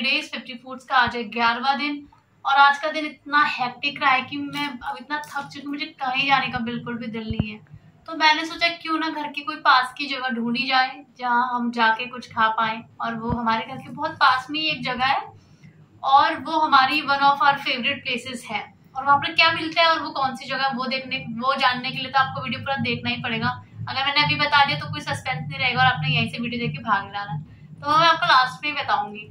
50 days 50 foods का आज है 11वां दिन। और आज का दिन इतना हैप्टिक रहा है कि मैं अब इतना थक चुकी हूँ, मुझे कहीं जाने का बिल्कुल भी दिल नहीं है। तो मैंने सोचा क्यों ना घर की कोई पास की जगह ढूंढी जाए जहाँ हम जाके कुछ खा पाएँ। और वो हमारे घर के बहुत पास में ही एक जगह है और वो हमारी one of our favourite places है। और वहाँ पर क्या मिलता है और वो कौन सी जगह है, वो जानने के लिए तो आपको वीडियो पूरा देखना ही पड़ेगा। अगर मैंने अभी बता दिया तो कोई सस्पेंस नहीं रहेगा और आपने यहीं से वीडियो देख के भाग जाना, तो मैं आपको लास्ट में बताऊंगी।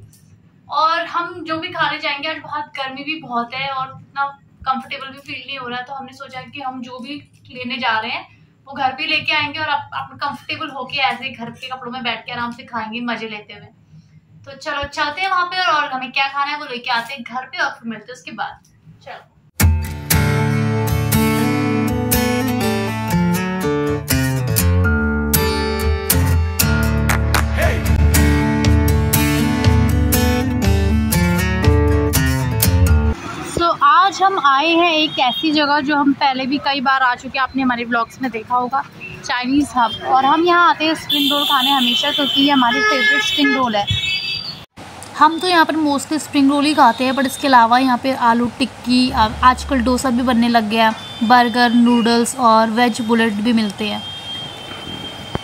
और हम जो भी खाने जाएंगे, आज बहुत गर्मी भी बहुत है और इतना कंफर्टेबल भी फील नहीं हो रहा, तो हमने सोचा कि हम जो भी लेने जा रहे हैं वो घर पे लेके आएंगे और आप कंफर्टेबल होके ऐसे घर के कपड़ों में बैठ के आराम से खाएंगे मजे लेते हुए। तो चलो चलते हैं वहाँ पे और हमें क्या खाना है वो लेके आते हैं घर पे और फिर मिलते हैं उसके बाद। चलो आज हम आए हैं एक ऐसी जगह जो हम पहले भी कई बार आ चुके हैं, आपने हमारे ब्लॉग्स में देखा होगा, चाइनीज हब। और हम यहाँ आते हैं स्प्रिंग रोल खाने हमेशा, क्योंकि ये हमारी फेवरेट स्प्रिंग रोल है। हम तो यहाँ पर मोस्टली स्प्रिंग रोल ही खाते हैं, बट इसके अलावा यहाँ पे आलू टिक्की, आजकल डोसा भी बनने लग गया, बर्गर, नूडल्स और वेज बुलेट भी मिलते हैं।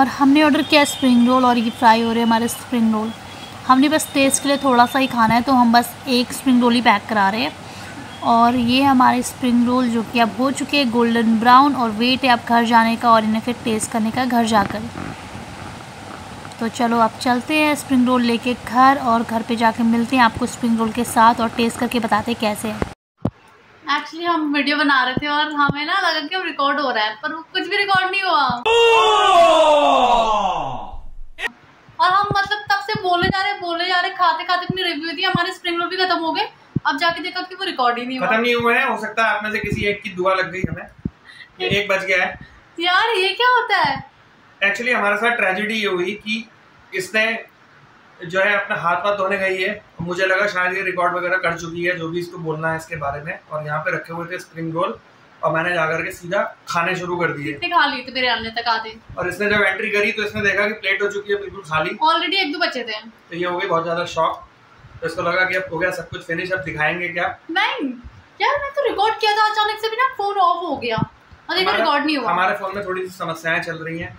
और हमने ऑर्डर किया स्प्रिंग रोल और ये फ्राई हो रहे हैं हमारे स्प्रिंग रोल। हमने बस टेस्ट के लिए थोड़ा सा ही खाना है, तो हम बस एक स्प्रिंग रोल ही पैक करा रहे हैं। और ये हमारे स्प्रिंग रोल जो कि अब हो चुके हैं गोल्डन ब्राउन और वेट है आप घर जाने का और इन्हें फिर टेस्ट करने का घर जाकर। तो चलो अब चलते हैं स्प्रिंग रोल लेके घर और घर पे जाके मिलते हैं आपको स्प्रिंग रोल के साथ और टेस्ट करके बताते हैं कैसे है। एक्चुअली हम वीडियो बना रहे थे और हमें ना लगा कि हम रिकॉर्ड हो रहा है, पर कुछ भी रिकॉर्ड नहीं हुआ। और हम मतलब तब से बोले जा रहे खाते खाते अपनी रिव्यू दिया। हमारे स्प्रिंग रोल भी खत्म हो गए, अब जाके देखा कि वो रिकॉर्ड ही नहीं हुआ, खत्म नहीं हुए हैं। हो सकता है आप में से किसी एक की दुआ लग गई हमें, ये एक बच गया है। यार ये क्या होता है? एक्चुअली हमारे साथ ट्रेजेडी ये हुई कि इसने जो है अपना हाथ धोने गई है, मुझे लगा शायद ये रिकॉर्ड वगैरह कर चुकी है जो भी इसको बोलना है इसके बारे में। और यहाँ पे रखे हुए थे स्प्रिंग रोल और मैंने जाकर के सीधा खाने शुरू कर दिए। कितने खा लिए थे मेरे आने तक आते? और इसने जब एंट्री करी तो इसने देखा कि प्लेट हो चुकी है बिल्कुल खाली, ऑलरेडी एक दो बचे थे, तो ये हो गई बहुत ज्यादा शॉक। तो इसको लगा कि अब हो गया सब कुछ फिनिश, अब दिखाएंगे क्या। नहीं यार, मैं तो रिकॉर्ड किया था, अचानक से बिना फोन ऑफ हो गया और देखो रिकॉर्ड नहीं हुआ। हमारे फोन में थोड़ी सी समस्याएं चल रही है,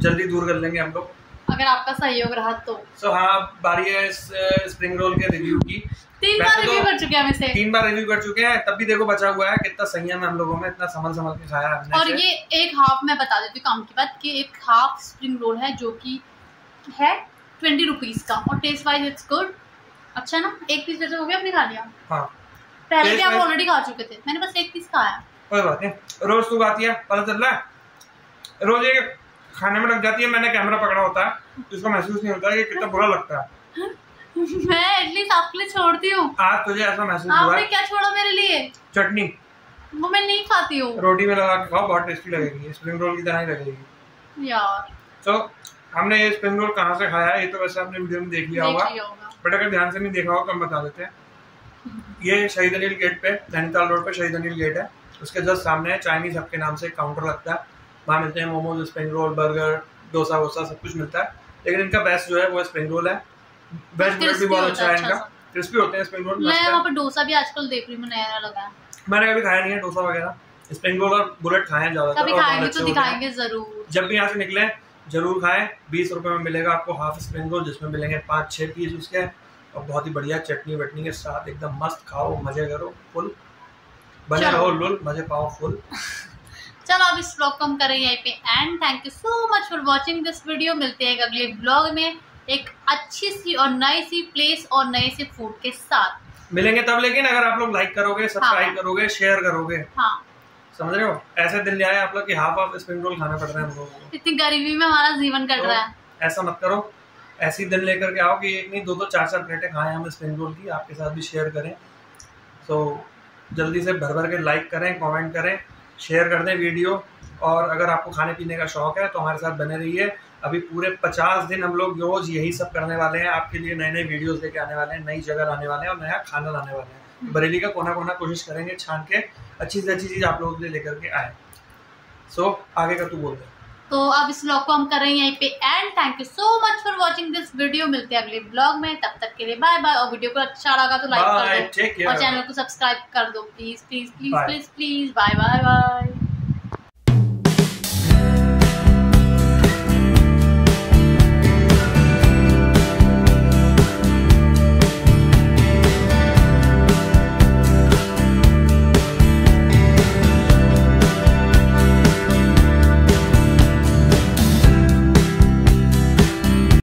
जल्दी दूर कर लेंगे हम लोग अगर आपका सहयोग रहा तो। सो हाँ, बारी है स्प्रिंग रोल के रिव्यू की। तीन बार रिव्यू कर चुके हैं तब भी देखो बचा हुआ है। कितना संयम है हम लोगों में, इतना संभल के खाया हमने। और ये एक हाफ मैं बता देती हूँ काम की बात कि एक हाफ स्प्रिंग रोल है जो कि है 20 रुपीज का और टेस्ट वाइज इट्स गुड। अच्छा ना, एक पीस जैसे हो गया, आपने खा लिया? हाँ, पहले भी आप ऑलरेडी खा चुके थे, मैंने बस एक पीस खाया। कोई बात नहीं, रोज तू खाती है, पता चल रहा है। रोज ये खाने में लग जाती है, मैंने कैमरा पकड़ा होता है तो इसको महसूस नहीं होता है कि कितना बुरा लगता है। मैं एटलीस्ट आपके लिए छोड़ती हूँ। आज तुझे ऐसा महसूस हुआ? आपने क्या छोड़ा मेरे लिए? चटनी, वो मैं नहीं खाती हूँ। रोटी में लगा के खाओ, बहुत टेस्टी लगेगी, स्प्रिंग रोल की तरह ही लगेगी यार। तो हमने ये स्प्रिंग रोल कहाँ से खाया ये तो वैसे आपने वीडियो में देख लिया होगा, बट अगर ध्यान से नहीं देखा होगा तो हम बता देते हैं। ये शहीद अनिल गेट पे, नैनीताल रोड पे शहीद अनिल गेट है, उसके जस्ट सामने चाइनीज हब के नाम से काउंटर लगता है। वहाँ मिलते हैं momos, spring roll, burger, dosa वोसा सब कुछ मिलता है। लेकिन इनका बेस्ट जो है वो स्प्रिंग रोल है। वेज बुलेट भी बहुत अच्छा है इनका, क्रिस्पी होते हैं स्प्रिंग रोल। मैं यहाँ पर डोसा भी आजकल देख रही हूँ, नया लगा है, मैंने कभी खाया नहीं है डोसा वगैरह। स्प्रिंग रोल और बुलेट खाएं ज़्यादातर, कभी खाएंगे तो दिखाएंगे जरूर। जब भी यहाँ से निकले जरूर खाएं। 20 रुपये में मिलेगा आपको हाफ स्प्रिंग रोल जिसमें मिलेंगे 5-6 पीस उसके, और बहुत ही बढ़िया चटनी वटनी के साथ एकदम मस्त। खाओ, मजे करो, फुल बने रहो, लुल मजे पाओ फुल। चलो अब इस ब्लॉग को हम करें यहीं पे end. Thank you so much for watching this video. मिलते हैं अगले ब्लॉग में एक अच्छी सी और नई सी प्लेस और नए से फूड के साथ मिलेंगे तब। लेकिन अगर आप लोग लाइक करोगे, सब्सक्राइब हाँ। करोगे, शेयर करोगे, हाँ समझ रहे हो? ऐसे दिन ले आए आप लोग कि हाफ ऑफ स्प्रिंग रोल खाना पड़ रहा है हम लोगों को, इतनी गरीबी में हमारा जीवन कट रहा है। ऐसा मत करो, ऐसी दिन लेकर के आओ कि एक नहीं 2-4 प्लेटें खाएं हम स्प्रिंग रोल की, आपके साथ भी शेयर करें। सो जल्दी से भर भर के लाइक करें, कॉमेंट करें, शेयर कर दें वीडियो। और अगर आपको खाने पीने का शौक है तो हमारे साथ बने रहिए। अभी पूरे 50 दिन हम लोग रोज यही सब करने वाले हैं, आपके लिए नए नए वीडियोस लेके आने वाले हैं, नई जगह लाने वाले हैं और नया खाना लाने वाले हैं। बरेली का कोना कोना कोशिश करेंगे छान के अच्छी से अच्छी चीज़ आप लोगों के लिए लेकर के आए। सो आगे का तू बोल दे। तो अब इस ब्लॉग को हम कर रहे हैं यहीं पे end. Thank you so much for watching this video. मिलते हैं अगले ब्लॉग में, तब तक के लिए बाय बाय। और वीडियो को अच्छा लगा तो लाइक कर दो और चैनल को सब्सक्राइब कर दो please please please please please. Bye bye bye.